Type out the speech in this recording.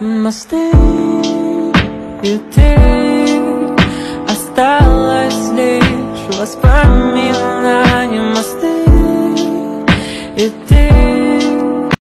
мосты и ты. Осталось лишь воспоминания, мосты и ты.